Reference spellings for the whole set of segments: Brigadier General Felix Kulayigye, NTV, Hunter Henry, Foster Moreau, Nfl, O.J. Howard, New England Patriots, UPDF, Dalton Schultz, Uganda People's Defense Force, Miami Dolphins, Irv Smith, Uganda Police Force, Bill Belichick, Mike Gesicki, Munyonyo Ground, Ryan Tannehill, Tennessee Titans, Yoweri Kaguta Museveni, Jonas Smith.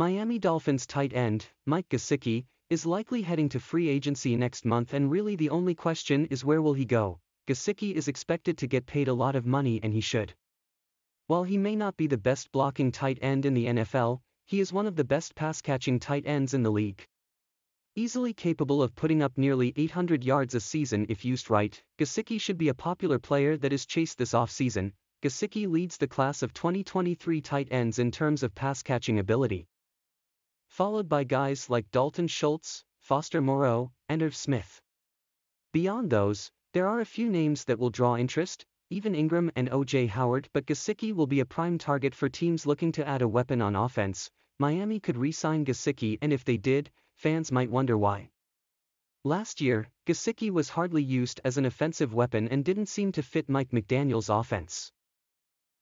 Miami Dolphins tight end, Mike Gesicki, is likely heading to free agency next month, and really the only question is where will he go. Gesicki is expected to get paid a lot of money, and he should. While he may not be the best blocking tight end in the NFL, he is one of the best pass-catching tight ends in the league. Easily capable of putting up nearly 800 yards a season if used right, Gesicki should be a popular player that is chased this offseason. Gesicki leads the class of 2023 tight ends in terms of pass-catching ability, followed by guys like Dalton Schultz, Foster Moreau, and Irv Smith. Beyond those, there are a few names that will draw interest, even Ingram and O.J. Howard, but Gesicki will be a prime target for teams looking to add a weapon on offense. Miami could re-sign Gesicki, and if they did, fans might wonder why. Last year, Gesicki was hardly used as an offensive weapon and didn't seem to fit Mike McDaniel's offense.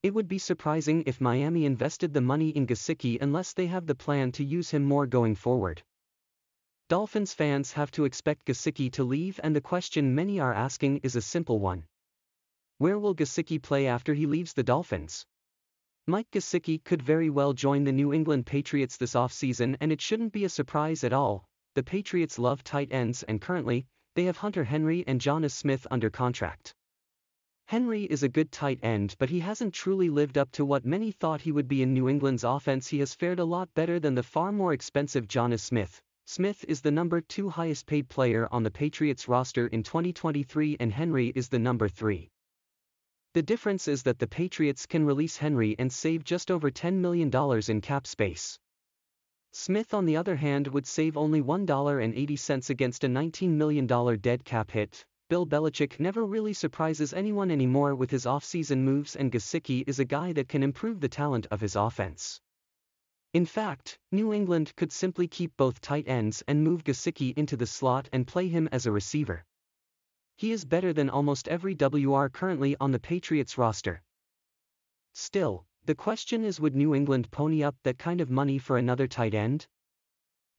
It would be surprising if Miami invested the money in Gesicki unless they have the plan to use him more going forward. Dolphins fans have to expect Gesicki to leave, and the question many are asking is a simple one. Where will Gesicki play after he leaves the Dolphins? Mike Gesicki could very well join the New England Patriots this offseason, and it shouldn't be a surprise at all. The Patriots love tight ends, and currently, they have Hunter Henry and Jonas Smith under contract. Henry is a good tight end, but he hasn't truly lived up to what many thought he would be in New England's offense. He has fared a lot better than the far more expensive Jonas Smith. Smith is the number 2 highest paid player on the Patriots roster in 2023, and Henry is the number 3. The difference is that the Patriots can release Henry and save just over $10 million in cap space. Smith, on the other hand, would save only $1.80 against a $19 million dead cap hit. Bill Belichick never really surprises anyone anymore with his offseason moves, and Gesicki is a guy that can improve the talent of his offense. In fact, New England could simply keep both tight ends and move Gesicki into the slot and play him as a receiver. He is better than almost every WR currently on the Patriots roster. Still, the question is, would New England pony up that kind of money for another tight end?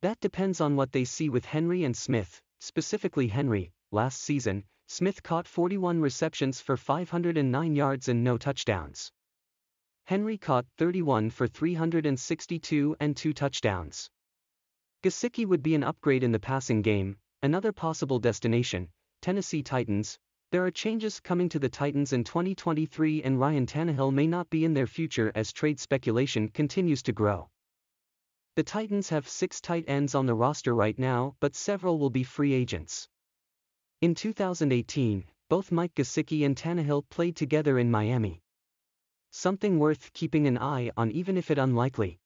That depends on what they see with Henry and Smith, specifically Henry. Last season, Smith caught 41 receptions for 509 yards and no touchdowns. Henry caught 31 for 362 and 2 touchdowns. Gesicki would be an upgrade in the passing game. Another possible destination, Tennessee Titans. There are changes coming to the Titans in 2023, and Ryan Tannehill may not be in their future as trade speculation continues to grow. The Titans have 6 tight ends on the roster right now, but several will be free agents. In 2018, both Mike Gesicki and Tannehill played together in Miami. Something worth keeping an eye on, even if it's unlikely.